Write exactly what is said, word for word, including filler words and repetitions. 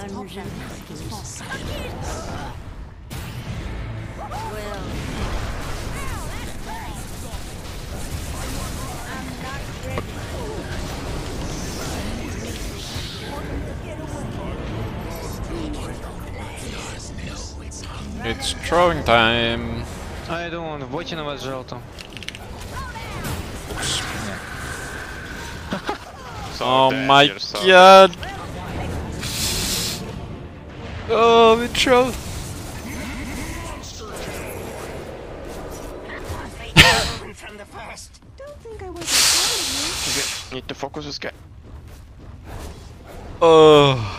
unrelentless. Well, I'm not ready. It's throwing time. I don't want to watch на вас желтом. Oh my yourself. God! Oh, we troll. Need to focus this guy. Oh.